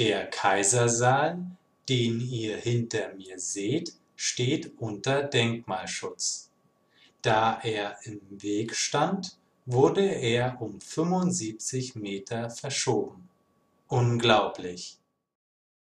Der Kaisersaal, den ihr hinter mir seht, steht unter Denkmalschutz. Da er im Weg stand, wurde er um 75 Meter verschoben. Unglaublich!